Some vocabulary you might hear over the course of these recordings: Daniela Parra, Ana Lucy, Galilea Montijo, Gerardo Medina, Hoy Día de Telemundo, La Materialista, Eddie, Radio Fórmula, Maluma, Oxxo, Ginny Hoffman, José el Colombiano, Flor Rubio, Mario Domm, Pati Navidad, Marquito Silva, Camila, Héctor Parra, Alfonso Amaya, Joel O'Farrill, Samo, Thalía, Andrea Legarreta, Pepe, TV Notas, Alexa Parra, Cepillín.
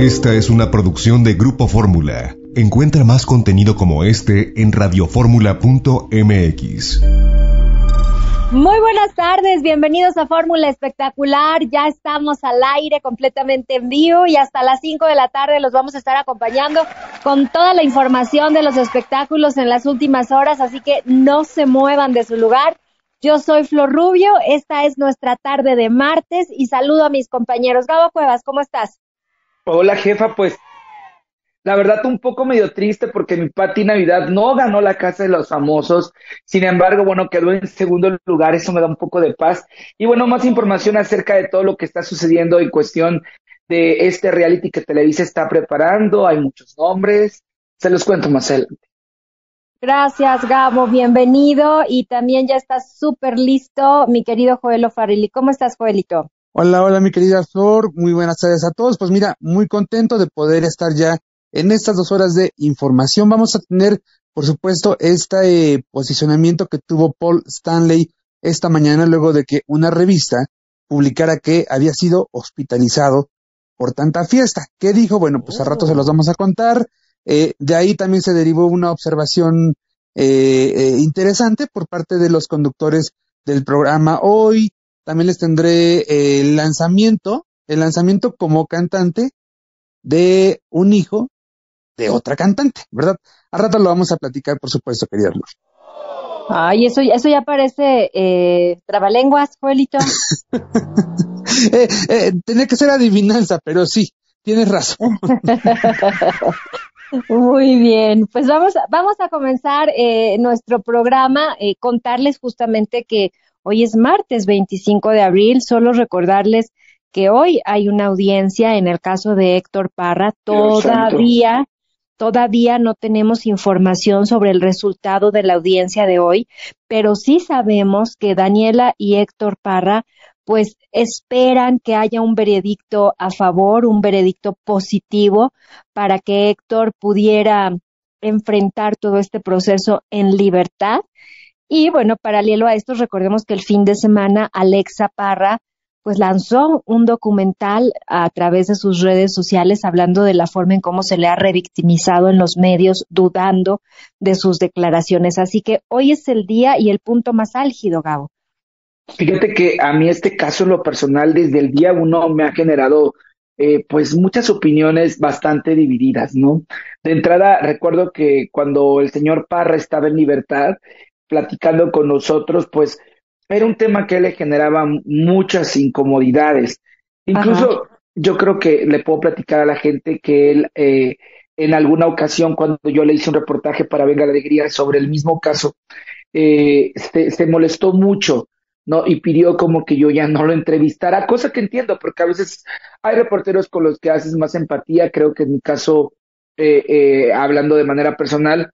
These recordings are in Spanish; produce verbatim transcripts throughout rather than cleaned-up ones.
Esta es una producción de Grupo Fórmula. Encuentra más contenido como este en radio fórmula punto m x. Muy buenas tardes, bienvenidos a Fórmula Espectacular. Ya estamos al aire completamente en vivo y hasta las cinco de la tarde los vamos a estar acompañando con toda la información de los espectáculos en las últimas horas, así que no se muevan de su lugar. Yo soy Flor Rubio, esta es nuestra tarde de martes y saludo a mis compañeros. Gabo Cuevas, ¿cómo estás? Hola, jefa, pues la verdad un poco medio triste porque mi Pati Navidad no ganó la Casa de los Famosos, sin embargo, bueno, quedó en segundo lugar, eso me da un poco de paz. Y bueno, más información acerca de todo lo que está sucediendo en cuestión de este reality que Televisa está preparando, hay muchos nombres, se los cuento más adelante. Gracias, Gabo, bienvenido, y también ya está súper listo mi querido Joel O'Farrill. ¿Cómo estás, Joelito? Hola, hola mi querida Flor, muy buenas tardes a todos. Pues mira, muy contento de poder estar ya en estas dos horas de información. Vamos a tener, por supuesto, este eh, posicionamiento que tuvo Paul Stanley esta mañana luego de que una revista publicara que había sido hospitalizado por tanta fiesta. ¿Qué dijo? Bueno, pues a rato se los vamos a contar. Eh, de ahí también se derivó una observación eh, eh, interesante por parte de los conductores del programa Hoy. También les tendré eh, el lanzamiento, el lanzamiento como cantante de un hijo de otra cantante, ¿verdad? A rato lo vamos a platicar, por supuesto, querida Luz. Ay, eso, eso ya parece eh, trabalenguas, Joelito. eh, eh, tenía que ser adivinanza, pero sí, tienes razón. Muy bien, pues vamos, vamos a comenzar eh, nuestro programa, eh, contarles justamente que hoy es martes veinticinco de abril, solo recordarles que hoy hay una audiencia en el caso de Héctor Parra. Todavía, todavía no tenemos información sobre el resultado de la audiencia de hoy, pero sí sabemos que Daniela y Héctor Parra pues esperan que haya un veredicto a favor, un veredicto positivo para que Héctor pudiera enfrentar todo este proceso en libertad. Y bueno, paralelo a esto, recordemos que el fin de semana Alexa Parra pues lanzó un documental a través de sus redes sociales hablando de la forma en cómo se le ha revictimizado en los medios, dudando de sus declaraciones. Así que hoy es el día y el punto más álgido, Gabo. Fíjate que a mí este caso en lo personal desde el día uno me ha generado eh, pues muchas opiniones bastante divididas, ¿no? De entrada, recuerdo que cuando el señor Parra estaba en libertad, platicando con nosotros, pues era un tema que le generaba muchas incomodidades. Incluso ajá, yo creo que le puedo platicar a la gente que él, eh, en alguna ocasión, cuando yo le hice un reportaje para Venga la Alegría sobre el mismo caso, eh, se, se molestó mucho, ¿no? Y pidió como que yo ya no lo entrevistara, cosa que entiendo, porque a veces hay reporteros con los que haces más empatía. Creo que en mi caso, eh, eh, hablando de manera personal,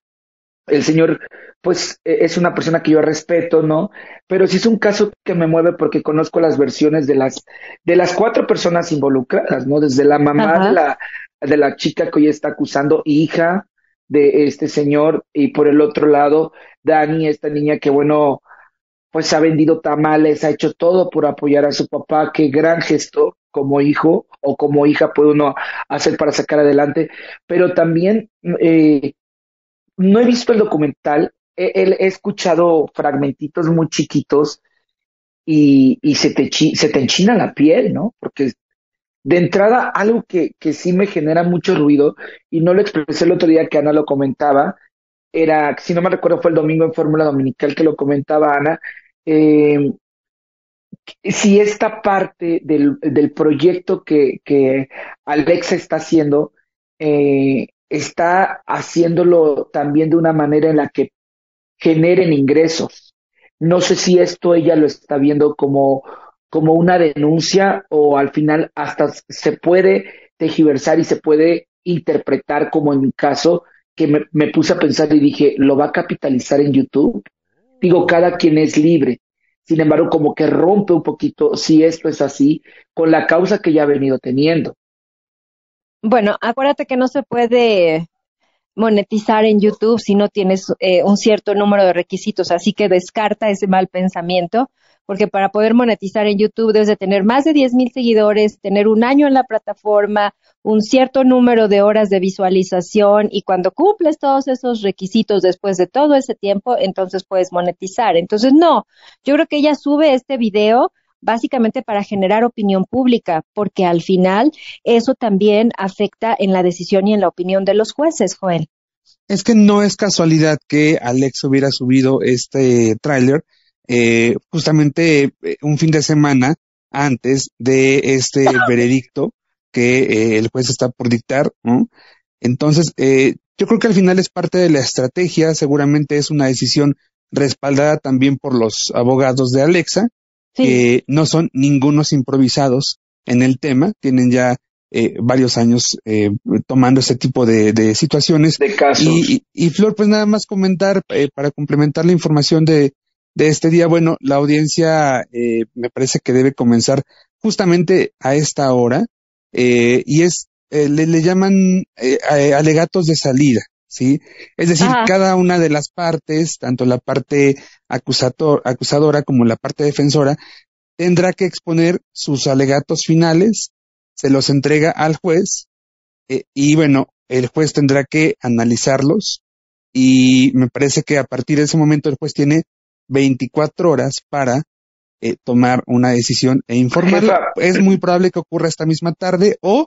el señor, pues, es una persona que yo respeto, ¿no? Pero sí es un caso que me mueve porque conozco las versiones de las de las cuatro personas involucradas, ¿no? Desde la mamá de la, de la chica que hoy está acusando, hija de este señor, y por el otro lado, Dani, esta niña que, bueno, pues ha vendido tamales, ha hecho todo por apoyar a su papá. Qué gran gesto como hijo o como hija puede uno hacer para sacar adelante. Pero también... Eh, no he visto el documental, he, he escuchado fragmentitos muy chiquitos y, y se, te chi, se te enchina la piel, ¿no? Porque de entrada algo que, que sí me genera mucho ruido, y no lo expresé el otro día que Ana lo comentaba, era, si no me recuerdo fue el domingo en Fórmula Dominical que lo comentaba Ana, eh, si esta parte del, del proyecto que, que Alexa está haciendo... Eh, está haciéndolo también de una manera en la que generen ingresos. No sé si esto ella lo está viendo como, como una denuncia, o al final hasta se puede tergiversar y se puede interpretar como en mi caso, que me, me puse a pensar y dije, ¿lo va a capitalizar en YouTube? Digo, cada quien es libre. Sin embargo, como que rompe un poquito, si esto es así, con la causa que ya ha venido teniendo. Bueno, acuérdate que no se puede monetizar en YouTube si no tienes eh, un cierto número de requisitos, así que descarta ese mal pensamiento, porque para poder monetizar en YouTube debes de tener más de diez mil seguidores, tener un año en la plataforma, un cierto número de horas de visualización, y cuando cumples todos esos requisitos después de todo ese tiempo, entonces puedes monetizar. Entonces, no, yo creo que ella sube este video básicamente para generar opinión pública, porque al final eso también afecta en la decisión y en la opinión de los jueces, Joel. Es que no es casualidad que Alex hubiera subido este tráiler eh, justamente un fin de semana antes de este veredicto que eh, el juez está por dictar, ¿no? Entonces, eh, yo creo que al final es parte de la estrategia, seguramente es una decisión respaldada también por los abogados de Alexa, sí, que no son ningunos improvisados en el tema, tienen ya Eh, varios años eh, tomando ese tipo de, de situaciones, de casos. Y, y, y Flor, pues nada más comentar eh, para complementar la información de, de este día. Bueno, la audiencia eh, me parece que debe comenzar justamente a esta hora eh, y es eh, le, le llaman eh, alegatos de salida, ¿sí? Es decir, ajá, cada una de las partes, tanto la parte acusator, acusadora como la parte defensora, tendrá que exponer sus alegatos finales, se los entrega al juez eh, y bueno, el juez tendrá que analizarlos y me parece que a partir de ese momento el juez tiene veinticuatro horas para eh, tomar una decisión e informarla. Es muy probable que ocurra esta misma tarde o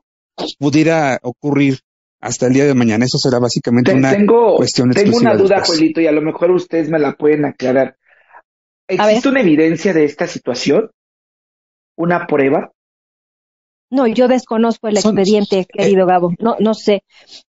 pudiera ocurrir hasta el día de mañana. Eso será básicamente Te, una tengo, cuestión exclusiva. Tengo una duda, Joelito, y a lo mejor ustedes me la pueden aclarar. ¿Existe una evidencia de esta situación? ¿Una prueba? No, yo desconozco el Son, expediente, querido eh, Gabo. No, no sé,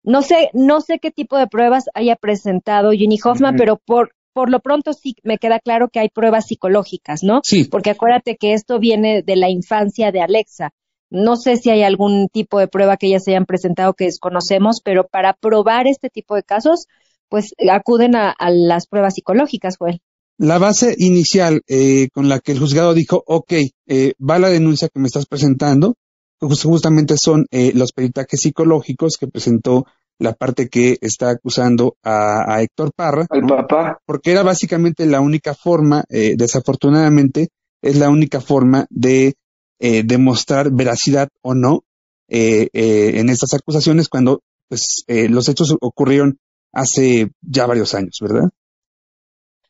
no sé, no sé qué tipo de pruebas haya presentado Ginny Hoffman, uh-huh, pero por por lo pronto sí me queda claro que hay pruebas psicológicas, ¿no? Sí. Porque acuérdate que esto viene de la infancia de Alexa. No sé si hay algún tipo de prueba que ellas hayan presentado que desconocemos, pero para probar este tipo de casos, pues acuden a, a las pruebas psicológicas, Joel. La base inicial eh, con la que el juzgado dijo, ok, eh, va la denuncia que me estás presentando, justamente son eh, los peritajes psicológicos que presentó la parte que está acusando a, a Héctor Parra. Al ¿no? papá. Porque era básicamente la única forma, eh, desafortunadamente, es la única forma de eh, demostrar veracidad o no eh, eh, en estas acusaciones cuando pues eh, los hechos ocurrieron hace ya varios años, ¿verdad?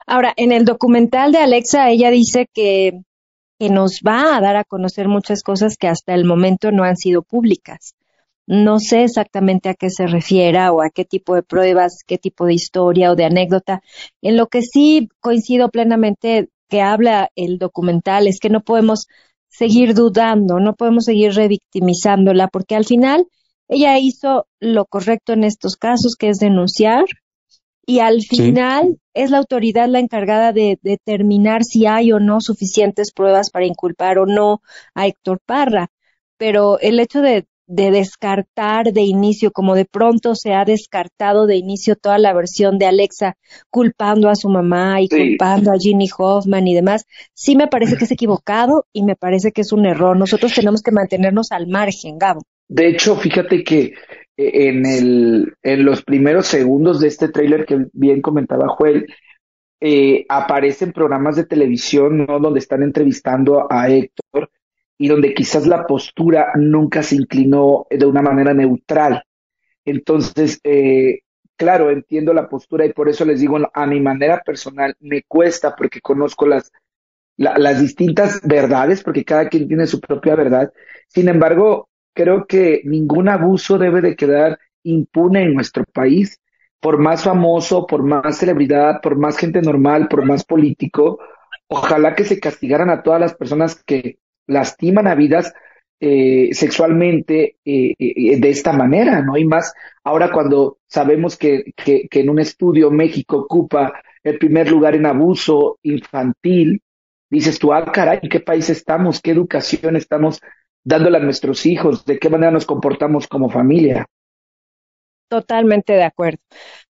Ahora, en el documental de Alexa, ella dice que... que nos va a dar a conocer muchas cosas que hasta el momento no han sido públicas. No sé exactamente a qué se refiera o a qué tipo de pruebas, qué tipo de historia o de anécdota. En lo que sí coincido plenamente que habla el documental es que no podemos seguir dudando, no podemos seguir revictimizándola, porque al final ella hizo lo correcto en estos casos, que es denunciar, y al final sí, es la autoridad la encargada de determinar si hay o no suficientes pruebas para inculpar o no a Héctor Parra. Pero el hecho de, de descartar de inicio, como de pronto se ha descartado de inicio toda la versión de Alexa culpando a su mamá y sí, culpando a Ginny Hoffman y demás, sí me parece que es equivocado y me parece que es un error. Nosotros tenemos que mantenernos al margen, Gabo. De hecho, fíjate que en el en los primeros segundos de este tráiler que bien comentaba Joel, eh, aparecen programas de televisión, ¿no?, donde están entrevistando a Héctor y donde quizás la postura nunca se inclinó de una manera neutral. Entonces, eh, claro, entiendo la postura y por eso les digo, a mi manera personal me cuesta porque conozco las la, las distintas verdades, porque cada quien tiene su propia verdad. Sin embargo, creo que ningún abuso debe de quedar impune en nuestro país, por más famoso, por más celebridad, por más gente normal, por más político. Ojalá que se castigaran a todas las personas que lastiman a vidas eh, sexualmente eh, eh, de esta manera, ¿no? Y más ahora cuando sabemos que, que, que en un estudio México ocupa el primer lugar en abuso infantil, dices tú, ah, caray, ¿en qué país estamos? ¿Qué educación estamos dándole a nuestros hijos? ¿De qué manera nos comportamos como familia? Totalmente de acuerdo.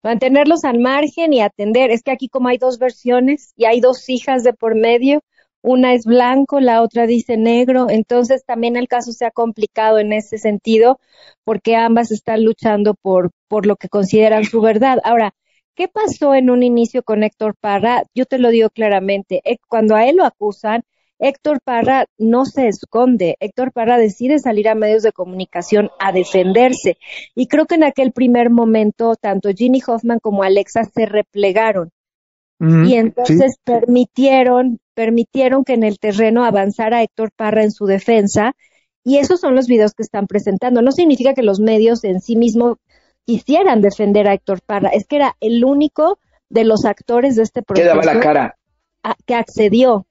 Mantenerlos al margen y atender. Es que aquí como hay dos versiones y hay dos hijas de por medio, una es blanco, la otra dice negro, entonces también el caso se ha complicado en ese sentido porque ambas están luchando por, por lo que consideran su verdad. Ahora, ¿qué pasó en un inicio con Héctor Parra? Yo te lo digo claramente. Cuando a él lo acusan, Héctor Parra no se esconde, Héctor Parra decide salir a medios de comunicación a defenderse, y creo que en aquel primer momento tanto Ginny Hoffman como Alexa se replegaron, mm, y entonces sí. permitieron, permitieron que en el terreno avanzara Héctor Parra en su defensa, y esos son los videos que están presentando. No significa que los medios en sí mismos quisieran defender a Héctor Parra, es que era el único de los actores de este proceso que daba la cara, a, que accedió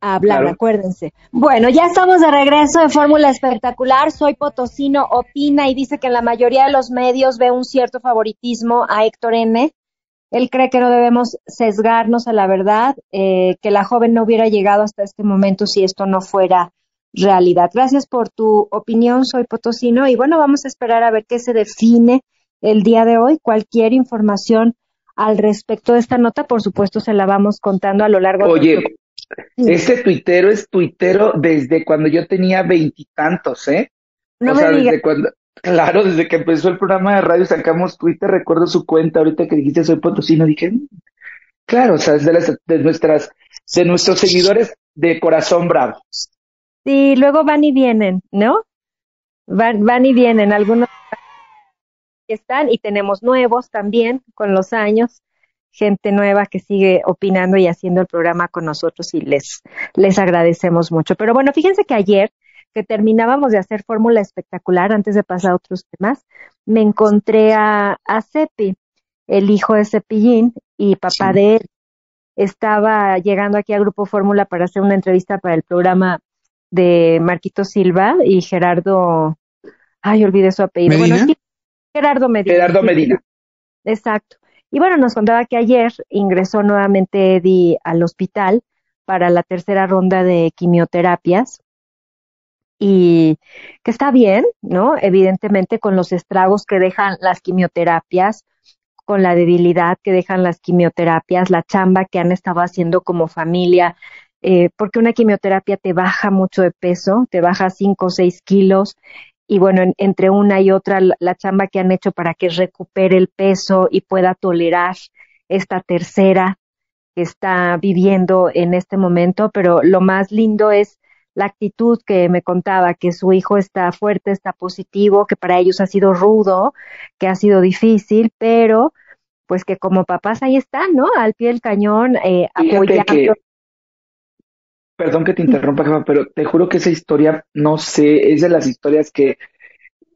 a hablar, claro. Acuérdense. Bueno, ya estamos de regreso en Fórmula Espectacular. Soy Potosino opina y dice que en la mayoría de los medios ve un cierto favoritismo a Héctor N. Él cree que no debemos sesgarnos a la verdad, eh, que la joven no hubiera llegado hasta este momento si esto no fuera realidad. Gracias por tu opinión, soy Potosino. Y bueno, vamos a esperar a ver qué se define el día de hoy. Cualquier información al respecto de esta nota, por supuesto, se la vamos contando a lo largo Oye. de nuestro... Ese tuitero es tuitero desde cuando yo tenía veintitantos, ¿eh? No o me sea, digas. Desde cuando, claro, desde que empezó el programa de radio sacamos Twitter, recuerdo su cuenta, ahorita que dijiste soy potosino, dije, claro, o sea, es de, las, de, nuestras, de nuestros seguidores de corazón bravo. Sí, luego van y vienen, ¿no? Van, van y vienen, algunos están y tenemos nuevos también con los años. Gente nueva que sigue opinando y haciendo el programa con nosotros y les, les agradecemos mucho. Pero bueno, fíjense que ayer que terminábamos de hacer Fórmula Espectacular, antes de pasar a otros temas, me encontré a, a Cepi, el hijo de Cepillín y papá sí. de él. Estaba llegando aquí a Grupo Fórmula para hacer una entrevista para el programa de Marquito Silva y Gerardo, ay, olvidé su apellido. ¿Medina? Bueno, Gerardo Medina. Gerardo Medina. Exacto. Y bueno, nos contaba que ayer ingresó nuevamente Eddie al hospital para la tercera ronda de quimioterapias y que está bien, ¿no? Evidentemente con los estragos que dejan las quimioterapias, con la debilidad que dejan las quimioterapias, la chamba que han estado haciendo como familia, eh, porque una quimioterapia te baja mucho de peso, te baja cinco o seis kilos. Y bueno, en, entre una y otra, la, la chamba que han hecho para que recupere el peso y pueda tolerar esta tercera que está viviendo en este momento. Pero lo más lindo es la actitud que me contaba, que su hijo está fuerte, está positivo, que para ellos ha sido rudo, que ha sido difícil, pero pues que como papás ahí están, ¿no? Al pie del cañón, eh, apoyando. Que... Perdón que te interrumpa, jefa, pero te juro que esa historia, no sé, es de las historias que,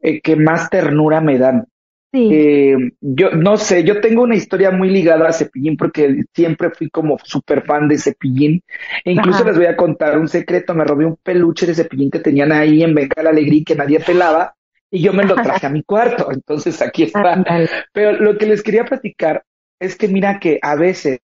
eh, que más ternura me dan. Sí. Eh, yo no sé, yo tengo una historia muy ligada a Cepillín porque siempre fui como súper fan de Cepillín. E incluso Ajá. les voy a contar un secreto, me robé un peluche de Cepillín que tenían ahí en Venga la Alegría que nadie pelaba y yo me lo traje a mi cuarto, entonces aquí está. Ajá. Pero lo que les quería platicar es que mira que a veces...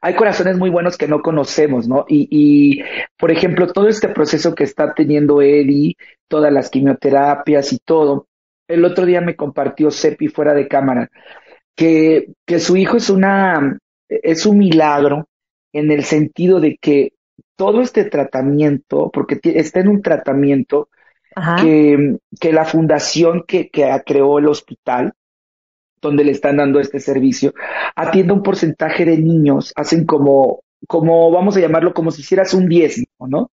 hay corazones muy buenos que no conocemos, ¿no? Y, y, por ejemplo, todo este proceso que está teniendo Eddie, todas las quimioterapias y todo, el otro día me compartió Cepi fuera de cámara, que, que su hijo es una, es un milagro en el sentido de que todo este tratamiento, porque t- está en un tratamiento que, que la fundación que, que creó el hospital, donde le están dando este servicio, atiende un porcentaje de niños, hacen como, como vamos a llamarlo, como si hicieras un diezmo, ¿no?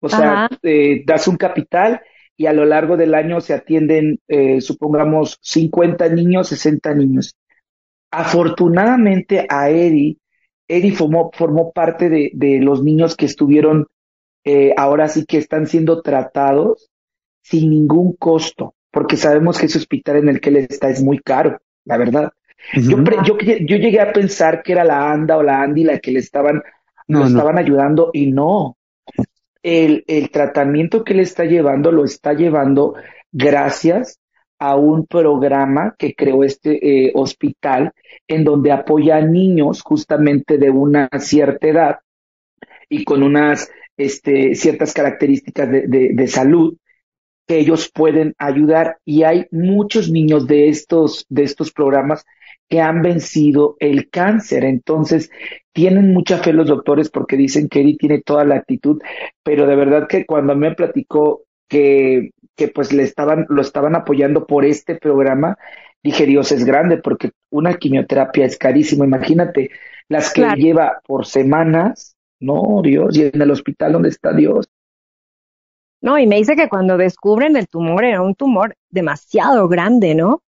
O Ajá. sea, eh, das un capital y a lo largo del año se atienden, eh, supongamos, cincuenta niños, sesenta niños. Afortunadamente a Eddie, Eddie formó, formó parte de, de los niños que estuvieron, eh, ahora sí que están siendo tratados sin ningún costo, porque sabemos que ese hospital en el que él está es muy caro. La verdad, uh-huh. yo, pre- yo, yo llegué a pensar que era la Anda o la Andy la que le estaban, no, lo no. estaban ayudando y no, el, el tratamiento que le está llevando lo está llevando gracias a un programa que creó este eh, hospital en donde apoya a niños justamente de una cierta edad y con unas este, ciertas características de, de, de salud, que ellos pueden ayudar y hay muchos niños de estos de estos programas que han vencido el cáncer, entonces tienen mucha fe los doctores porque dicen que Eddie tiene toda la actitud, pero de verdad que cuando me platicó que que pues le estaban lo estaban apoyando por este programa, dije Dios es grande porque una quimioterapia es carísima, imagínate las que claro. lleva por semanas No, Dios, y en el hospital donde está Dios. No, y me dice que cuando descubren el tumor, era un tumor demasiado grande, ¿no?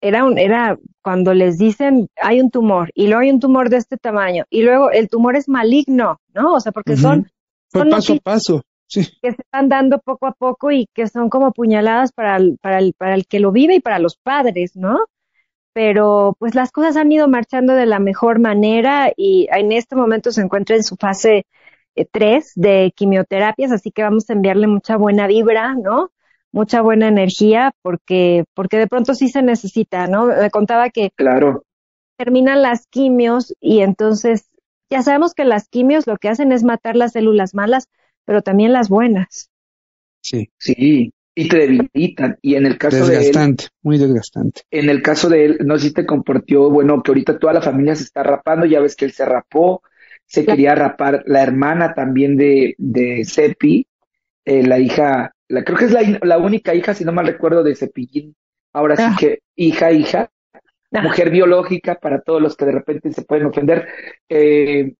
Era un, era cuando les dicen, hay un tumor, y luego hay un tumor de este tamaño, y luego el tumor es maligno, ¿no? O sea, porque uh-huh. son... Fue son paso a paso, sí. Que se están dando poco a poco y que son como puñaladas para el, para el, para el que lo vive y para los padres, ¿no? Pero pues las cosas han ido marchando de la mejor manera y en este momento se encuentra en su fase tres de quimioterapias, así que vamos a enviarle mucha buena vibra, ¿no? Mucha buena energía, porque porque de pronto sí se necesita, ¿no? Me contaba que claro. terminan las quimios y entonces ya sabemos que las quimios lo que hacen es matar las células malas, pero también las buenas. Sí, sí. Y te debilitan, y en el caso desgastante, de él... Desgastante, muy desgastante. En el caso de él, no sé si te compartió, bueno, que ahorita toda la familia se está rapando, ya ves que él se rapó, se la... quería rapar, la hermana también de, de Cepi, eh, la hija, la creo que es la, la única hija, si no mal recuerdo, de Cepillín, ahora ah. sí que hija, hija, ah. mujer biológica, para todos los que de repente se pueden ofender, eh...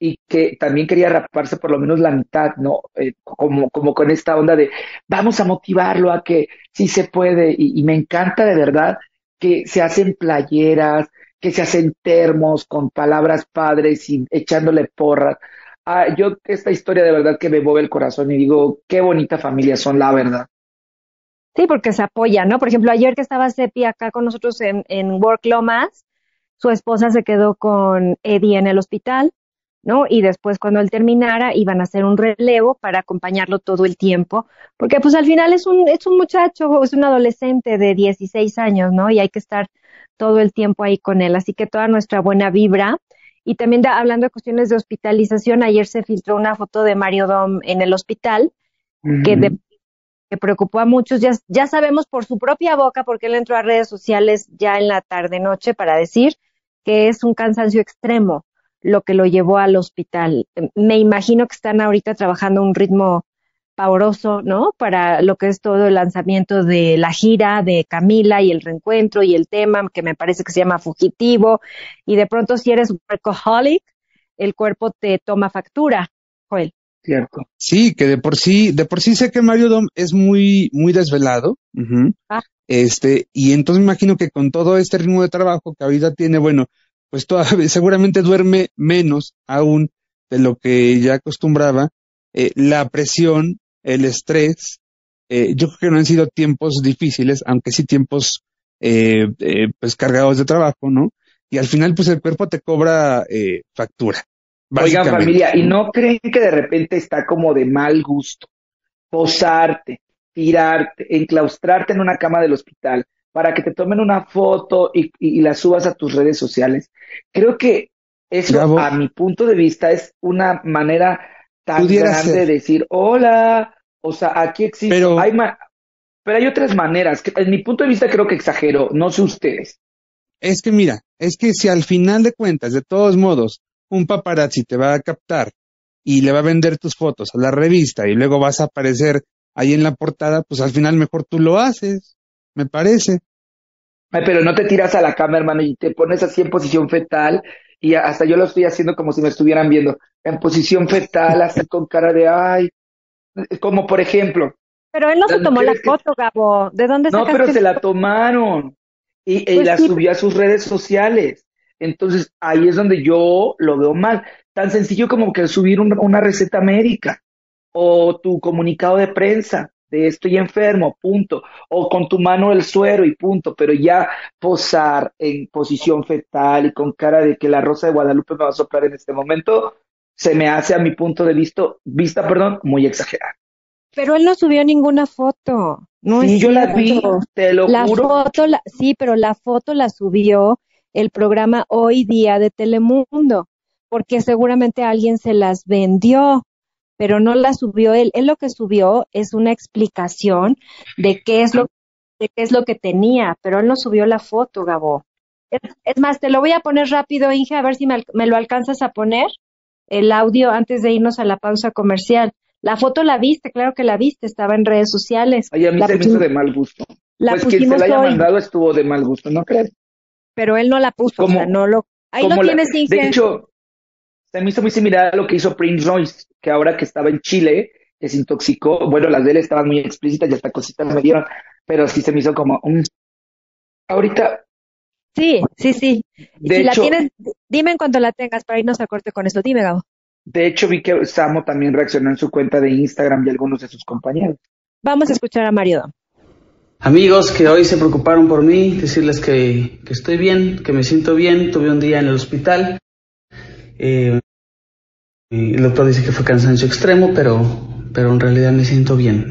y que también quería raparse por lo menos la mitad, ¿no? Eh, como, como con esta onda de vamos a motivarlo a que sí se puede, y, y me encanta de verdad que se hacen playeras, que se hacen termos con palabras padres y echándole porras. Ah, yo esta historia de verdad que me mueve el corazón y digo, qué bonita familia son, la verdad. Sí, porque se apoya, ¿no? Por ejemplo, ayer que estaba Cepi acá con nosotros en, en Work Lomas, su esposa se quedó con Eddie en el hospital, ¿no? Y después cuando él terminara iban a hacer un relevo para acompañarlo todo el tiempo, porque pues al final es un es un muchacho, es un adolescente de dieciséis años, ¿no? Y hay que estar todo el tiempo ahí con él, así que toda nuestra buena vibra. Y también da, hablando de cuestiones de hospitalización, ayer se filtró una foto de Mario Domm en el hospital, uh-huh. que, de, que preocupó a muchos, ya, ya sabemos por su propia boca, porque él entró a redes sociales ya en la tarde-noche para decir que es un cansancio extremo lo que lo llevó al hospital. Me imagino que están ahorita trabajando a un ritmo pavoroso, ¿no? Para lo que es todo el lanzamiento de la gira de Camila y el reencuentro y el tema que me parece que se llama Fugitivo. Y de pronto, si eres workaholic, el cuerpo te toma factura, Joel. Cierto. Sí, que de por sí, de por sí sé que Mario Domm es muy, muy desvelado. Uh-huh. Ah. Este, y entonces me imagino que con todo este ritmo de trabajo que ahorita tiene, bueno, pues todavía seguramente duerme menos aún de lo que ya acostumbraba. Eh, la presión, el estrés, eh, yo creo que no han sido tiempos difíciles, aunque sí tiempos eh, eh, pues cargados de trabajo, ¿no? Y al final pues el cuerpo te cobra eh, factura. Oigan, familia, ¿y no creen que de repente está como de mal gusto posarte, tirarte, enclaustrarte en una cama del hospital para que te tomen una foto y, y, y la subas a tus redes sociales? Creo que eso, Gabo, a mi punto de vista, es una manera tan grande ser. de decir, hola, o sea, aquí existe, pero hay, ma- pero hay otras maneras, que, en mi punto de vista creo que exagero, no sé ustedes. Es que mira, es que si al final de cuentas, de todos modos, un paparazzi te va a captar y le va a vender tus fotos a la revista y luego vas a aparecer ahí en la portada, pues al final mejor tú lo haces. Me parece. Ay, pero no te tiras a la cama, hermano, y te pones así en posición fetal, y hasta yo lo estoy haciendo como si me estuvieran viendo, en posición fetal, así con cara de ay, como por ejemplo. Pero él no se tomó la foto, que... Gabo, ¿de dónde se No, pero que... se la tomaron, y, pues y la sí. subió a sus redes sociales, entonces ahí es donde yo lo veo mal, tan sencillo como que subir un, una receta médica, o tu comunicado de prensa, de estoy enfermo, punto, o con tu mano el suero y punto, pero ya posar en posición fetal y con cara de que la Rosa de Guadalupe me va a soplar en este momento, se me hace a mi punto de visto, vista, perdón, muy exagerada. Pero él no subió ninguna foto. No sí, yo cierto. la vi, te lo la juro. Foto, la, sí, pero la foto la subió el programa Hoy Día de Telemundo, porque seguramente alguien se las vendió, pero no la subió él. Él lo que subió es una explicación de qué es lo, de qué es lo que tenía, pero él no subió la foto, Gabo. Es, es más, te lo voy a poner rápido, Inge, a ver si me, me lo alcanzas a poner, el audio, antes de irnos a la pausa comercial. La foto la viste, claro que la viste, estaba en redes sociales. Ay, a mí la se pusimos, me hizo de mal gusto. La pues quien se la haya hoy. mandado estuvo de mal gusto, ¿no crees? Pero él no la puso, o sea, no lo... Ahí lo tienes, Inge. De hecho... Se me hizo muy similar a lo que hizo Prince Royce, que ahora que estaba en Chile, que se intoxicó. Bueno, las de él estaban muy explícitas y hasta cositas me dieron, pero sí se me hizo como un... Ahorita... Sí, sí, sí. De si hecho, la tienes, dime en cuanto la tengas para irnos a corte con esto. Dime, Gabo. De hecho, vi que Samo también reaccionó en su cuenta de Instagram y algunos de sus compañeros. Vamos a escuchar a Mario Domm. Amigos que hoy se preocuparon por mí, decirles que, que estoy bien, que me siento bien. Tuve un día en el hospital. Eh, el doctor dice que fue cansancio extremo, pero, pero en realidad me siento bien.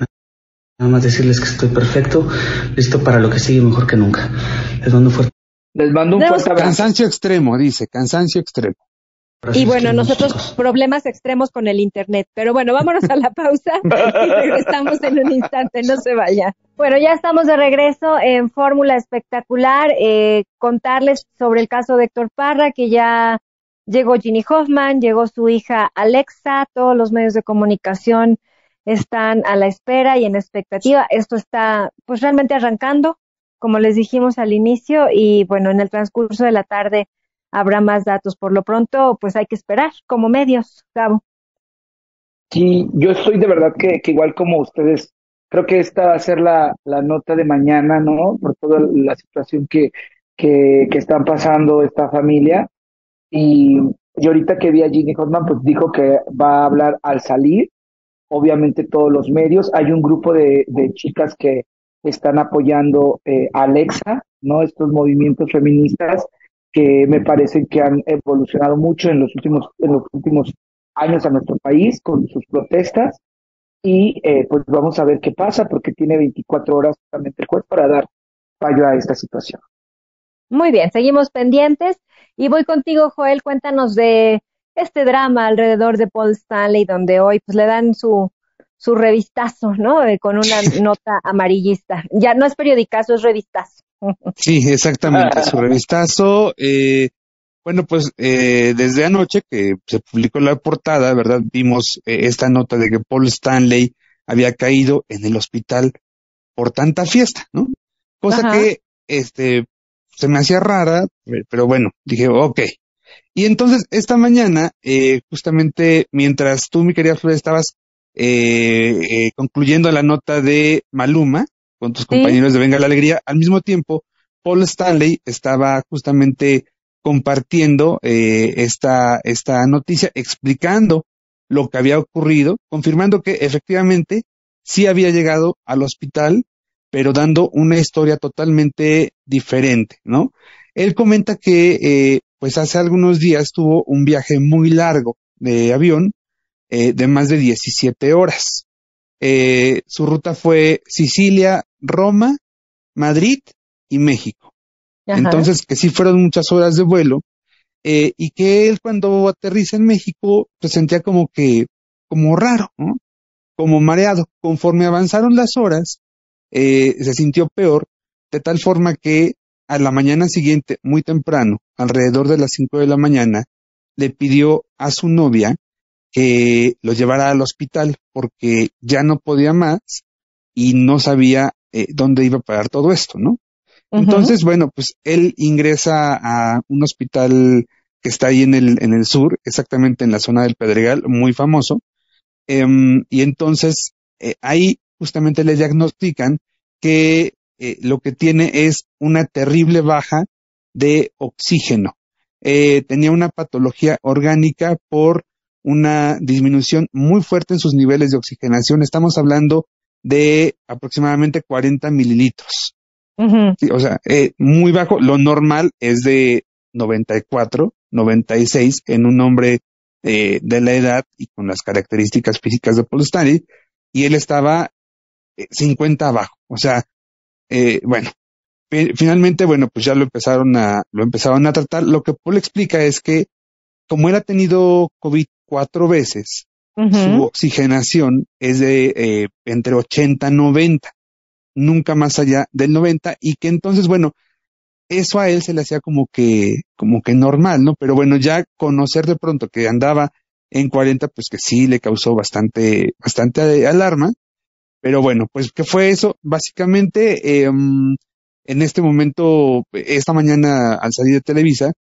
Nada más decirles que estoy perfecto, listo para lo que sigue, mejor que nunca. Les mando un fuerte Les mando un fuerte abrazo. Cansancio extremo, dice, cansancio extremo. Y bueno, nosotros problemas extremos con el internet, pero bueno, vámonos a la pausa y regresamos en un instante, no se vaya. Bueno, ya estamos de regreso en Fórmula Espectacular, eh, contarles sobre el caso de Héctor Parra, que ya llegó Ginny Hoffman, llegó su hija Alexa, todos los medios de comunicación están a la espera y en expectativa. Esto está pues realmente arrancando, como les dijimos al inicio, y bueno, en el transcurso de la tarde habrá más datos. Por lo pronto, pues hay que esperar como medios, Gabo. Sí, yo estoy de verdad que, que igual como ustedes, creo que esta va a ser la, la nota de mañana, ¿no? Por toda la situación que, que, que están pasando esta familia. Y, y ahorita que vi a Ginny Hoffman, pues dijo que va a hablar al salir. Obviamente todos los medios. Hay un grupo de, de chicas que están apoyando eh, a Alexa, ¿no? Estos movimientos feministas que me parece que han evolucionado mucho en los últimos en los últimos años a nuestro país con sus protestas y eh, pues vamos a ver qué pasa porque tiene veinticuatro horas solamente el juez para dar fallo a esta situación. Muy bien, seguimos pendientes y voy contigo, Joel, cuéntanos de este drama alrededor de Paul Stanley donde hoy pues le dan su su revistazo, ¿no? Eh, con una nota amarillista. Ya no es periodicazo, es revistazo. Sí, exactamente, su revistazo. Eh, bueno, pues eh, desde anoche que se publicó la portada, ¿verdad? Vimos eh, esta nota de que Paul Stanley había caído en el hospital por tanta fiesta, ¿no? Cosa Ajá. que este, se me hacía rara, pero bueno, dije, ok. Y entonces esta mañana, eh, justamente mientras tú, mi querida Flor, estabas eh, eh, concluyendo la nota de Maluma, con tus compañeros sí. de Venga la Alegría. Al mismo tiempo, Paul Stanley estaba justamente compartiendo eh, esta, esta noticia, explicando lo que había ocurrido, confirmando que efectivamente sí había llegado al hospital, pero dando una historia totalmente diferente, ¿no? Él comenta que, eh, pues hace algunos días tuvo un viaje muy largo de avión, eh, de más de diecisiete horas. Eh, su ruta fue Sicilia, Roma, Madrid y México. Ajá. Entonces, que sí fueron muchas horas de vuelo, eh, y que él cuando aterriza en México, pues sentía como que, como raro, ¿no? Como mareado. Conforme avanzaron las horas, eh, se sintió peor, de tal forma que a la mañana siguiente, muy temprano, alrededor de las cinco de la mañana, le pidió a su novia que lo llevara al hospital porque ya no podía más y no sabía eh, dónde iba a parar todo esto, ¿no? Uh-huh. Entonces, bueno, pues él ingresa a un hospital que está ahí en el, en el sur, exactamente en la zona del Pedregal, muy famoso, eh, y entonces eh, ahí justamente le diagnostican que eh, lo que tiene es una terrible baja de oxígeno. Eh, tenía una patología orgánica por una disminución muy fuerte en sus niveles de oxigenación. Estamos hablando de aproximadamente cuarenta mililitros. Uh-huh. Sí, o sea, eh, muy bajo. Lo normal es de noventa y cuatro, noventa y seis en un hombre eh, de la edad y con las características físicas de Paul Stanley. Y él estaba eh, cincuenta abajo. O sea, eh, bueno, f- finalmente, bueno, pues ya lo empezaron a, lo empezaron a tratar. Lo que Paul explica es que como él ha tenido COVID cuatro veces, uh-huh. su oxigenación es de eh, entre ochenta y noventa, nunca más allá del noventa, y que entonces, bueno, eso a él se le hacía como que, como que normal, ¿no? Pero bueno, ya conocer de pronto que andaba en cuarenta, pues que sí le causó bastante, bastante alarma, pero bueno, pues ¿qué fue eso? Básicamente, eh, en este momento, esta mañana al salir de Televisa,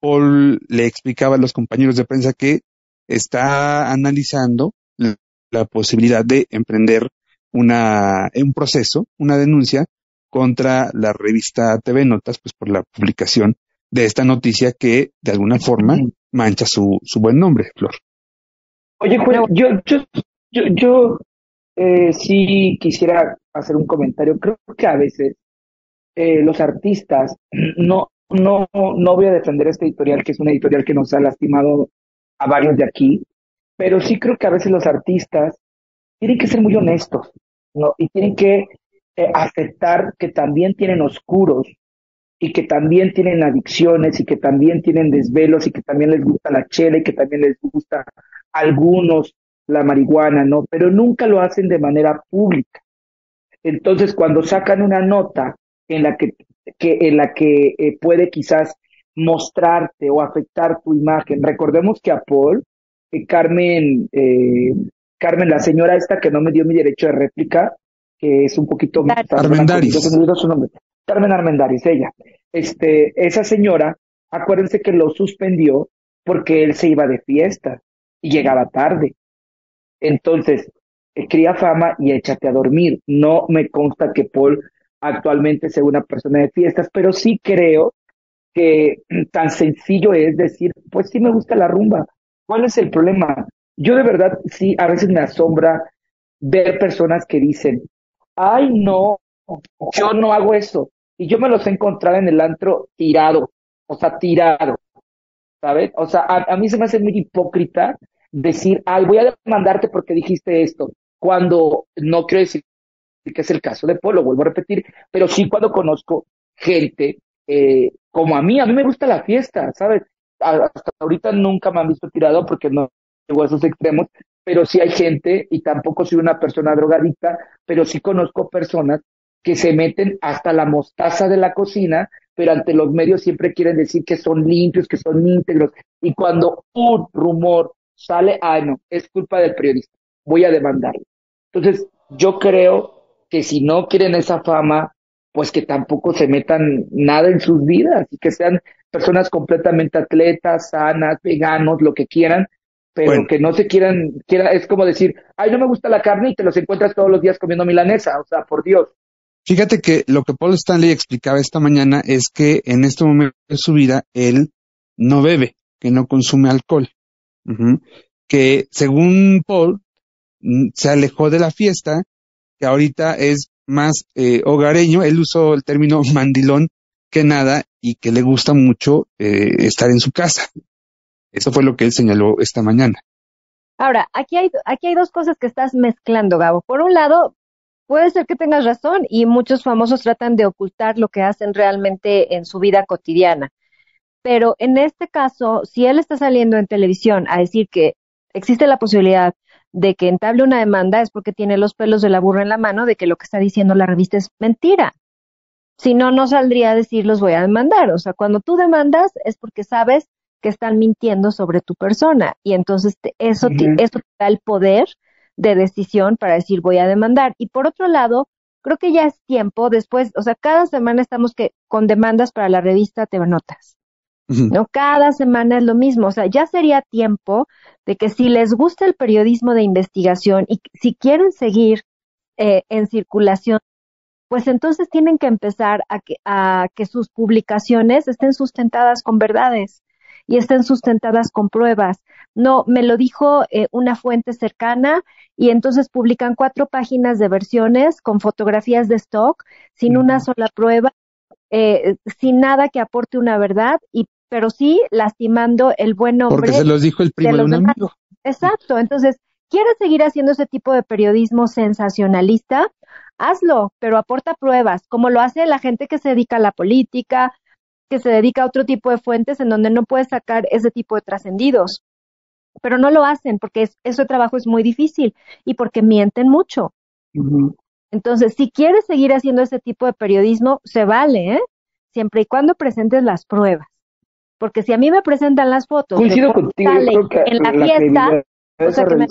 Paul le explicaba a los compañeros de prensa que está analizando la, la posibilidad de emprender una, un proceso, una denuncia contra la revista T V Notas, pues por la publicación de esta noticia que de alguna forma mancha su, su buen nombre, Flor. Oye, Juan, yo, yo, yo, yo eh, sí quisiera hacer un comentario. Creo que a veces eh, los artistas, no, no, no voy a defender esta editorial, que es una editorial que nos ha lastimado a varios de aquí, pero sí creo que a veces los artistas tienen que ser muy honestos, ¿no? Y tienen que eh, aceptar que también tienen oscuros, y que también tienen adicciones, y que también tienen desvelos, y que también les gusta la chela, y que también les gusta a algunos la marihuana, ¿no? Pero nunca lo hacen de manera pública. Entonces, cuando sacan una nota en la que, que, en la que eh, puede quizás mostrarte o afectar tu imagen, recordemos que a Paul, eh, Carmen, eh, Carmen, la señora esta que no me dio mi derecho de réplica, que es un poquito... Armendáriz. Carmen Armendáriz, ella. Este, esa señora, acuérdense que lo suspendió porque él se iba de fiesta y llegaba tarde. Entonces, eh, cría fama y échate a dormir. No me consta que Paul actualmente sea una persona de fiestas, pero sí creo que tan sencillo es decir, pues sí me gusta la rumba. ¿Cuál es el problema? Yo de verdad sí, a veces me asombra ver personas que dicen, ay no, yo no hago eso. Y yo me los he encontrado en el antro tirado, o sea, tirado, ¿sabes? O sea, a, a mí se me hace muy hipócrita decir, ay, voy a demandarte porque dijiste esto, cuando no quiero decir que es el caso de Polo, vuelvo a repetir, pero sí cuando conozco gente eh, como a mí, a mí me gusta la fiesta, ¿sabes? A, hasta ahorita nunca me han visto tirado porque no llego a esos extremos, pero sí hay gente, y tampoco soy una persona drogadicta, pero sí conozco personas que se meten hasta la mostaza de la cocina, pero ante los medios siempre quieren decir que son limpios, que son íntegros, y cuando un rumor sale, ah, no, es culpa del periodista, voy a demandarlo. Entonces, yo creo que si no quieren esa fama, pues que tampoco se metan nada en sus vidas, y que sean personas completamente atletas, sanas, veganos, lo que quieran, pero bueno, que no se quieran, quieran, es como decir, ay, no me gusta la carne, y te los encuentras todos los días comiendo milanesa, o sea, por Dios. Fíjate que lo que Paul Stanley explicaba esta mañana es que en este momento de su vida él no bebe, que no consume alcohol, uh-huh. Que según Paul se alejó de la fiesta, que ahorita es más eh, hogareño, él usó el término mandilón que nada, y que le gusta mucho eh, estar en su casa. Eso fue lo que él señaló esta mañana. Ahora, aquí hay, aquí hay dos cosas que estás mezclando, Gabo. Por un lado, puede ser que tengas razón, y muchos famosos tratan de ocultar lo que hacen realmente en su vida cotidiana. Pero en este caso, si él está saliendo en televisión a decir que existe la posibilidad de que entable una demanda, es porque tiene los pelos de la burra en la mano de que lo que está diciendo la revista es mentira. Si no, no saldría a decir los voy a demandar. O sea, cuando tú demandas es porque sabes que están mintiendo sobre tu persona, y entonces te, eso, uh-huh. te, eso te da el poder de decisión para decir voy a demandar. Y por otro lado, creo que ya es tiempo después, o sea, cada semana estamos que con demandas para la revista T V Notas, uh-huh. ¿no? Cada semana es lo mismo, o sea, ya sería tiempo de que si les gusta el periodismo de investigación y si quieren seguir eh, en circulación, pues entonces tienen que empezar a que, a que sus publicaciones estén sustentadas con verdades y estén sustentadas con pruebas. No, me lo dijo eh, una fuente cercana, y entonces publican cuatro páginas de versiones con fotografías de stock, sin una sola prueba, eh, sin nada que aporte una verdad, y pero sí lastimando el buen nombre. Porque se los dijo el primo de, de un demás. Amigo. Exacto, entonces, ¿quieres seguir haciendo ese tipo de periodismo sensacionalista? Hazlo, pero aporta pruebas, como lo hace la gente que se dedica a la política, que se dedica a otro tipo de fuentes en donde no puedes sacar ese tipo de trascendidos. Pero no lo hacen porque es, ese trabajo es muy difícil y porque mienten mucho. Uh-huh. Entonces, si quieres seguir haciendo ese tipo de periodismo, se vale, ¿eh? Siempre y cuando presentes las pruebas. Porque si a mí me presentan las fotos de contigo, en la, la fiesta, o sea, que me,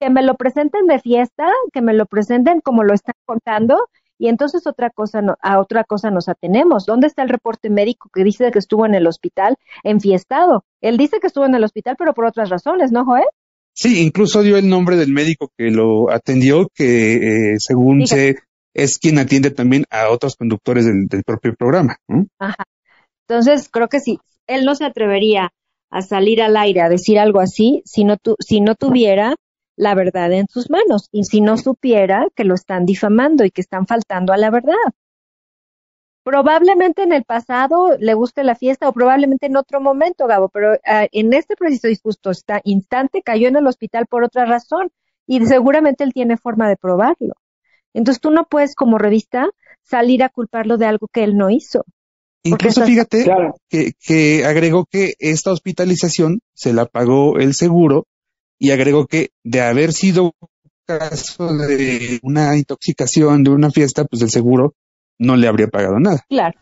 que me lo presenten de fiesta, que me lo presenten como lo están contando, Y entonces otra cosa no, a otra cosa nos atenemos. ¿Dónde está el reporte médico que dice que estuvo en el hospital enfiestado? Él dice que estuvo en el hospital, pero por otras razones, ¿no, Joel? Sí, incluso dio el nombre del médico que lo atendió, que eh, según Fíjate. sé, es quien atiende también a otros conductores del, del propio programa, ¿no? Ajá. Entonces, creo que sí. Él no se atrevería a salir al aire a decir algo así si no, tu, si no tuviera la verdad en sus manos, y si no supiera que lo están difamando y que están faltando a la verdad. Probablemente en el pasado le guste la fiesta, o probablemente en otro momento, Gabo, pero uh, en este preciso y justo esta instante cayó en el hospital por otra razón, y seguramente él tiene forma de probarlo. Entonces tú no puedes, como revista, salir a culparlo de algo que él no hizo. Incluso fíjate claro. que, que agregó que esta hospitalización se la pagó el seguro, y agregó que de haber sido caso de una intoxicación, de una fiesta, pues el seguro no le habría pagado nada. Claro.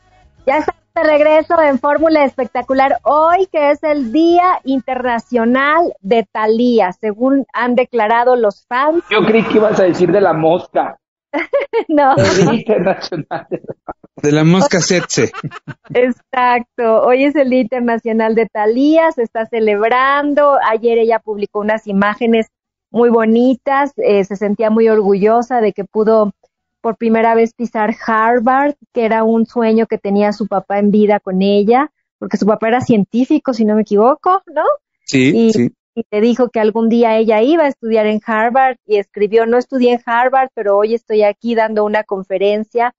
Ya estamos de regreso en Fórmula Espectacular hoy, que es el Día Internacional de Thalía, según han declarado los fans. Yo creí que ibas a decir de la mosca. No. El Día Internacional de la... de la mosca Setze. Exacto, hoy es el Día Internacional de Thalía, se está celebrando, ayer ella publicó unas imágenes muy bonitas, eh, se sentía muy orgullosa de que pudo por primera vez pisar Harvard, que era un sueño que tenía su papá en vida con ella, porque su papá era científico, si no me equivoco, ¿no? Sí, y, sí. Y te dijo que algún día ella iba a estudiar en Harvard, y escribió, no estudié en Harvard, pero hoy estoy aquí dando una conferencia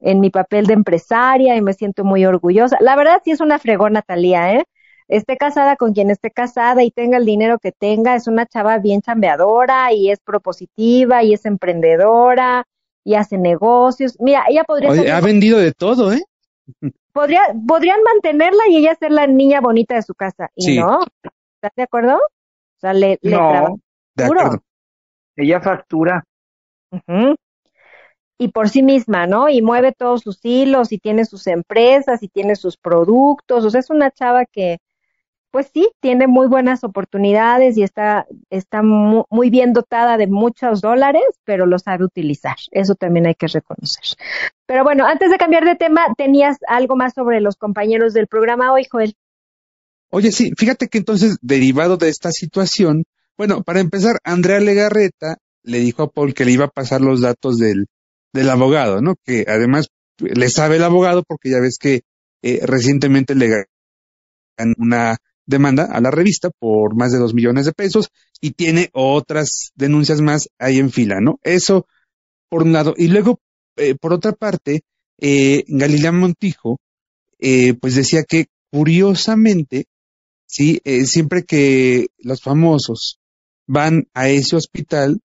en mi papel de empresaria y me siento muy orgullosa. La verdad sí es una fregona Thalía, ¿eh? Esté casada con quien esté casada y tenga el dinero que tenga, es una chava bien chambeadora y es propositiva y es emprendedora y hace negocios. Mira, ella podría... Oye, ha vendido de todo, ¿eh? Podría, podrían mantenerla y ella ser la niña bonita de su casa. Y sí. ¿No? ¿Estás de acuerdo? O sea, le, le no, trabaja. De acuerdo. Ella factura. Ajá. Uh-huh. Y por sí misma, ¿no? Y mueve todos sus hilos, y tiene sus empresas, y tiene sus productos. O sea, es una chava que, pues sí, tiene muy buenas oportunidades y está, está muy, muy bien dotada de muchos dólares, pero lo sabe utilizar. Eso también hay que reconocer. Pero bueno, antes de cambiar de tema, tenías algo más sobre los compañeros del programa hoy, Joel. Oye, sí, fíjate que entonces, derivado de esta situación, bueno, para empezar, Andrea Legarreta le dijo a Paul que le iba a pasar los datos del del abogado, ¿no? Que además le sabe el abogado, porque ya ves que eh, recientemente le ganan una demanda a la revista por más de dos millones de pesos y tiene otras denuncias más ahí en fila, ¿no? Eso por un lado. Y luego, eh, por otra parte, eh, Galilea Montijo, eh, pues decía que curiosamente, sí, eh, siempre que los famosos van a ese hospital,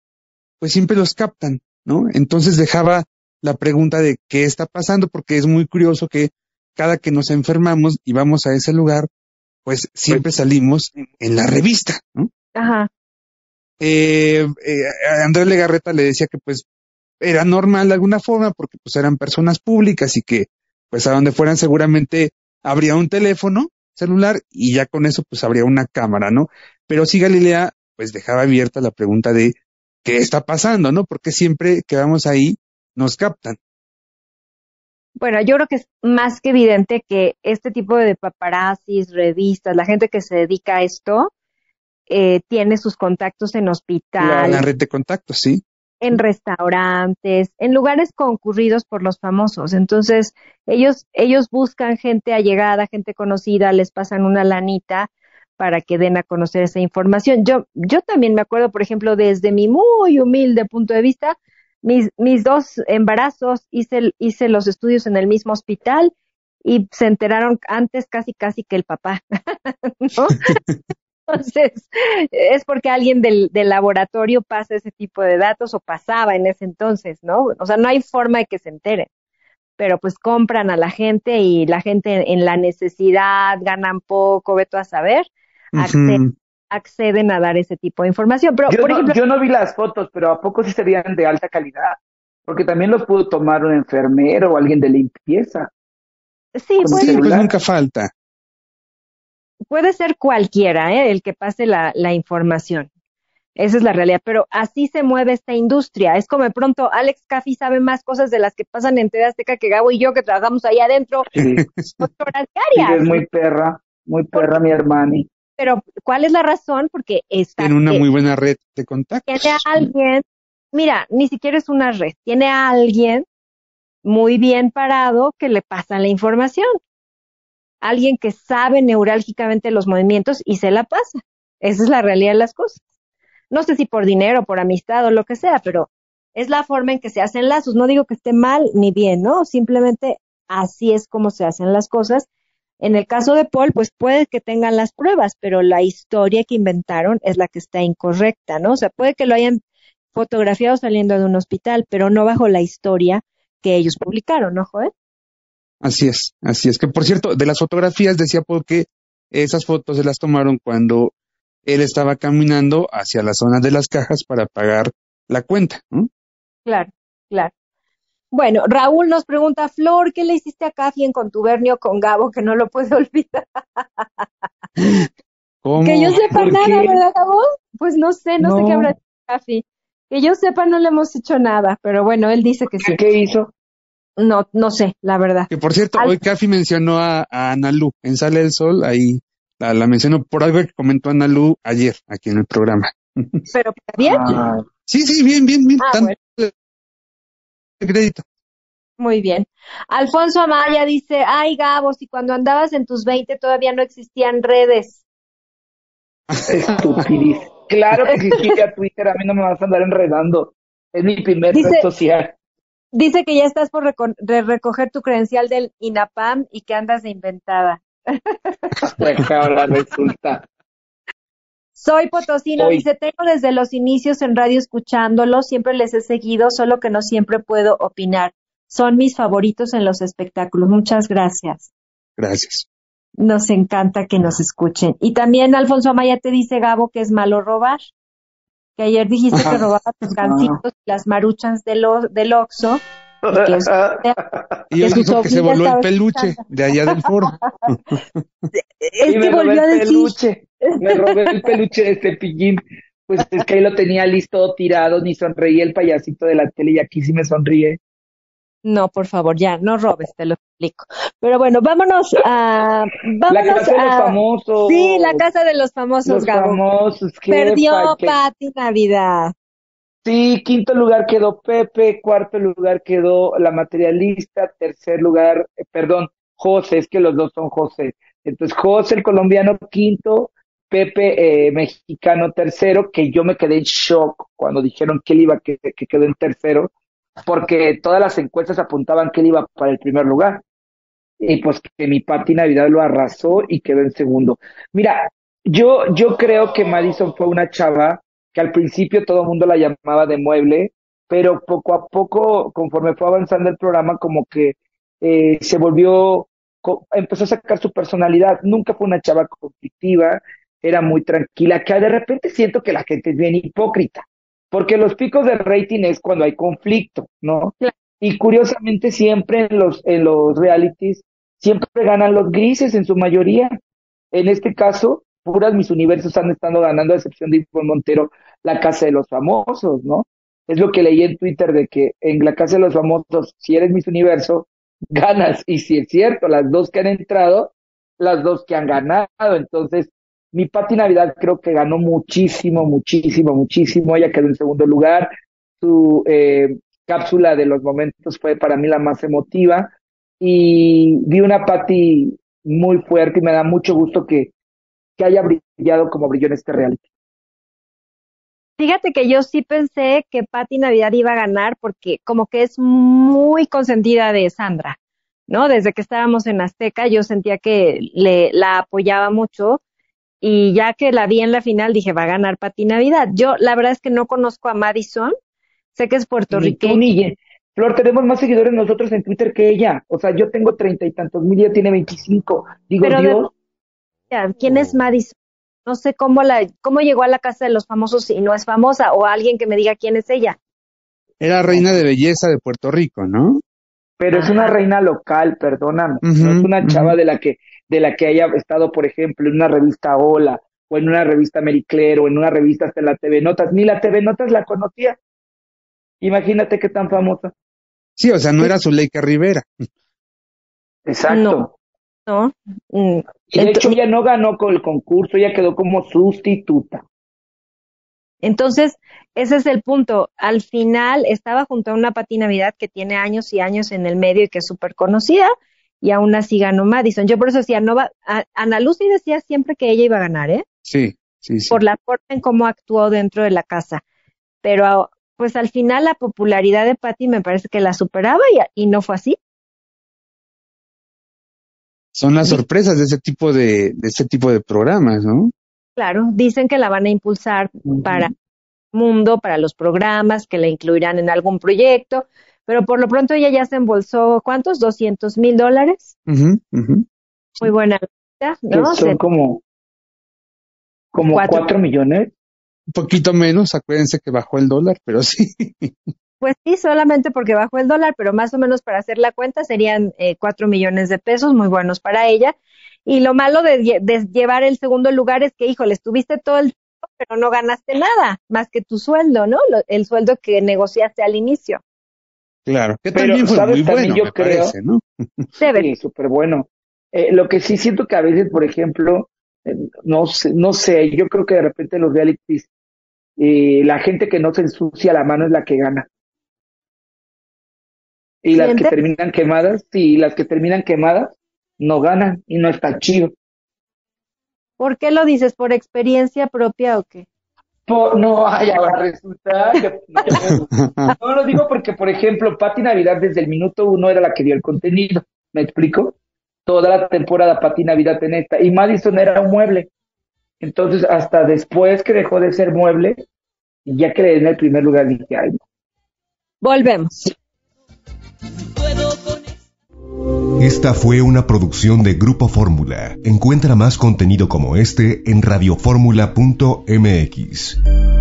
pues siempre los captan, ¿no? Entonces dejaba la pregunta de qué está pasando, porque es muy curioso que cada que nos enfermamos y vamos a ese lugar, pues siempre salimos en la revista, ¿no? Ajá. Eh, eh, Andrés Legarreta le decía que pues era normal de alguna forma, porque pues eran personas públicas y que pues a donde fueran seguramente habría un teléfono celular y ya con eso pues habría una cámara, ¿no? Pero sí Galilea pues dejaba abierta la pregunta de ¿qué está pasando, no? Porque siempre que vamos ahí nos captan. Bueno, yo creo que es más que evidente que este tipo de paparazzis, revistas, la gente que se dedica a esto, eh, tiene sus contactos en hospitales. La, la red de contactos, sí. En restaurantes, en lugares concurridos por los famosos. Entonces, ellos, ellos buscan gente allegada, gente conocida, les pasan una lanita para que den a conocer esa información. Yo yo también me acuerdo, por ejemplo, desde mi muy humilde punto de vista, mis mis dos embarazos, hice, hice los estudios en el mismo hospital y se enteraron antes casi casi que el papá, ¿no? Entonces, es porque alguien del, del laboratorio pasa ese tipo de datos, o pasaba en ese entonces, ¿no? O sea, no hay forma de que se enteren. Pero pues compran a la gente y la gente en la necesidad, ganan poco, ve tú a saber. Acceden, uh-huh. acceden a dar ese tipo de información. Pero, yo, por no, ejemplo, yo no vi las fotos, pero ¿a poco sí se veían de alta calidad? Porque también los pudo tomar un enfermero o alguien de limpieza. Sí, pues, sí pues nunca falta. Puede ser cualquiera, ¿eh? El que pase la, la información. Esa es la realidad, pero así se mueve esta industria. Es como de pronto Alex Kaffie sabe más cosas de las que pasan en T V Azteca que Gabo y yo, que trabajamos ahí adentro sí. ocho horas diarias. Sí, es muy perra, muy perra mi hermani. Pero ¿cuál es la razón? Porque está... Tiene una muy buena red de contactos. Tiene a alguien, mira, ni siquiera es una red, tiene a alguien muy bien parado que le pasan la información. Alguien que sabe neurálgicamente los movimientos y se la pasa. Esa es la realidad de las cosas. No sé si por dinero, por amistad o lo que sea, pero es la forma en que se hacen lazos. No digo que esté mal ni bien, ¿no? Simplemente así es como se hacen las cosas. En el caso de Paul, pues puede que tengan las pruebas, pero la historia que inventaron es la que está incorrecta, ¿no? O sea, puede que lo hayan fotografiado saliendo de un hospital, pero no bajo la historia que ellos publicaron, ¿no, Joel? Así es, así es. Que, por cierto, de las fotografías decía Paul que esas fotos se las tomaron cuando él estaba caminando hacia la zona de las cajas para pagar la cuenta, ¿no? Claro, claro. Bueno, Raúl nos pregunta, Flor, ¿qué le hiciste a Kaffie en contubernio con Gabo que no lo puede olvidar? ¿Cómo? Que yo sepa nada, qué? ¿Verdad, Gabo? Pues no sé, no, no. sé qué habrá hecho Kaffie. Que yo sepa no le hemos hecho nada, pero bueno, él dice que ¿Qué sí. ¿Qué hizo? No, no sé, la verdad. Que por cierto, Al... hoy Kaffie mencionó a, a Analú en Sale el Sol, ahí... La, la menciono por algo que comentó Analú ayer aquí en el programa. Pero bien. Ah, sí, sí, bien, bien, bien. Ah, Tanto bueno. Crédito. Muy bien. Alfonso Amaya dice, ay, Gabo, si cuando andabas en tus veinte todavía no existían redes. Estupidez. Claro que existía Twitter, a mí no me vas a andar enredando. Es mi primer dice, red social. Dice que ya estás por reco- re- recoger tu credencial del INAPAM y que andas de inventada. Pues ahora resulta. Soy potosino, Hoy. Dice, tengo desde los inicios en radio escuchándolos, siempre les he seguido, solo que no siempre puedo opinar. Son mis favoritos en los espectáculos. Muchas gracias. Gracias. Nos encanta que nos escuchen. Y también Alfonso Amaya te dice, Gabo, que es malo robar. Que ayer dijiste que robaba tus gancitos y las maruchas del, o- del Oxxo. Y, es, y él dijo que se voló el peluche escuchando. De allá del foro. Es que volvió a decir. Me robé el peluche de Cepillín. Pues es que ahí lo tenía listo, tirado, ni sonreía el payasito de la tele y aquí sí me sonríe. No, por favor, ya, no robes, te lo explico. Pero bueno, vámonos a... Vámonos la Casa a, de los Famosos. Sí, la Casa de los Famosos, los Gabo. Famosos, jefa, perdió que... Pati Navidad. Sí, quinto lugar quedó Pepe, cuarto lugar quedó la materialista, tercer lugar, eh, perdón, José, es que los dos son José. Entonces, José, el colombiano, quinto, Pepe, eh, mexicano, tercero, que yo me quedé en shock cuando dijeron que él iba, que, que quedó en tercero, porque todas las encuestas apuntaban que él iba para el primer lugar. Y pues que mi Pati Navidad lo arrasó y quedó en segundo. Mira, yo, yo creo que Madison fue una chava que al principio todo el mundo la llamaba de mueble, pero poco a poco, conforme fue avanzando el programa, como que eh, se volvió, co- empezó a sacar su personalidad. Nunca fue una chava conflictiva, era muy tranquila, que de repente siento que la gente es bien hipócrita, porque los picos de rating es cuando hay conflicto, ¿no? Y curiosamente siempre en los, en los realities, siempre ganan los grises en su mayoría. En este caso... puras mis universos han estado ganando, a excepción de Ivonne Montero, la Casa de los Famosos, ¿no? Es lo que leí en Twitter de que en la Casa de los Famosos, si eres mis universo, ganas. Y si es cierto, las dos que han entrado, las dos que han ganado. Entonces, mi Pati Navidad creo que ganó muchísimo, muchísimo, muchísimo. Ella quedó en segundo lugar. Su eh, cápsula de los momentos fue para mí la más emotiva. Y vi una Pati muy fuerte y me da mucho gusto que que haya brillado como brilló en este reality. Fíjate que yo sí pensé que Pati Navidad iba a ganar porque como que es muy consentida de Sandra, ¿no? Desde que estábamos en Azteca yo sentía que le, la apoyaba mucho y ya que la vi en la final dije, va a ganar Pati Navidad. Yo la verdad es que no conozco a Madison, sé que es puertorriqueña. Ni tú, ni... Flor, tenemos más seguidores nosotros en Twitter que ella. O sea, yo tengo treinta y tantos mil y ella tiene veinticinco. Digo, Pero Dios... De... ¿Quién es Madison? No sé cómo la, cómo llegó a la Casa de los Famosos y no es famosa, o alguien que me diga quién es ella. Era reina de belleza de Puerto Rico, ¿no? Pero es una reina local, perdóname. Uh-huh, no es una chava uh-huh. de la que, de la que haya estado, por ejemplo, en una revista Hola, o en una revista Marie Claire, o en una revista hasta en la T V Notas, ni la T V Notas la conocía. Imagínate qué tan famosa. Sí, o sea, no era Zuleika Rivera. Exacto. No, no. Y de hecho ella no ganó con el concurso, ella quedó como sustituta. Entonces, ese es el punto. Al final estaba junto a una Pati Navidad que tiene años y años en el medio y que es súper conocida, y aún así ganó Madison. Yo por eso decía, no va, Ana Lucy decía siempre que ella iba a ganar, ¿eh? Sí, sí, sí. Por la forma en cómo actuó dentro de la casa. Pero pues al final la popularidad de Pati me parece que la superaba y, y no fue así. Son las sorpresas de ese tipo de, de ese tipo de programas, ¿no? Claro, dicen que la van a impulsar uh-huh. para el mundo, para los programas, que la incluirán en algún proyecto, pero por lo pronto ella ya se embolsó, ¿cuántos? doscientos mil dólares. Uh-huh, uh-huh. Muy buena vida, ¿no? Son se... como, como cuatro. cuatro millones. Un poquito menos, acuérdense que bajó el dólar, pero sí. Pues sí, solamente porque bajó el dólar, pero más o menos para hacer la cuenta serían eh, cuatro millones de pesos, muy buenos para ella. Y lo malo de, de llevar el segundo lugar es que, híjole, estuviste todo el tiempo, pero no ganaste nada, más que tu sueldo, ¿no? Lo, el sueldo que negociaste al inicio. Claro, que pero, también fue ¿sabes? Muy también bueno, yo me creo, parece, ¿no? Sí, súper bueno. Eh, lo que sí siento que a veces, por ejemplo, eh, no sé, no sé, yo creo que de repente en los realities, eh, la gente que no se ensucia la mano es la que gana. Y ¿siente? Las que terminan quemadas, sí, las que terminan quemadas, no ganan y no está chido. ¿Por qué lo dices? ¿Por experiencia propia o qué? Por, no, ay, ahora resulta que, no, no lo digo porque, por ejemplo, Pati Navidad desde el minuto uno era la que dio el contenido, ¿me explico? Toda la temporada Pati Navidad en esta, y Madison era un mueble. Entonces, hasta después que dejó de ser mueble, ya quedé en el primer lugar, dije, ay, no. Volvemos. Esta fue una producción de Grupo Fórmula. Encuentra más contenido como este en radio fórmula punto m x.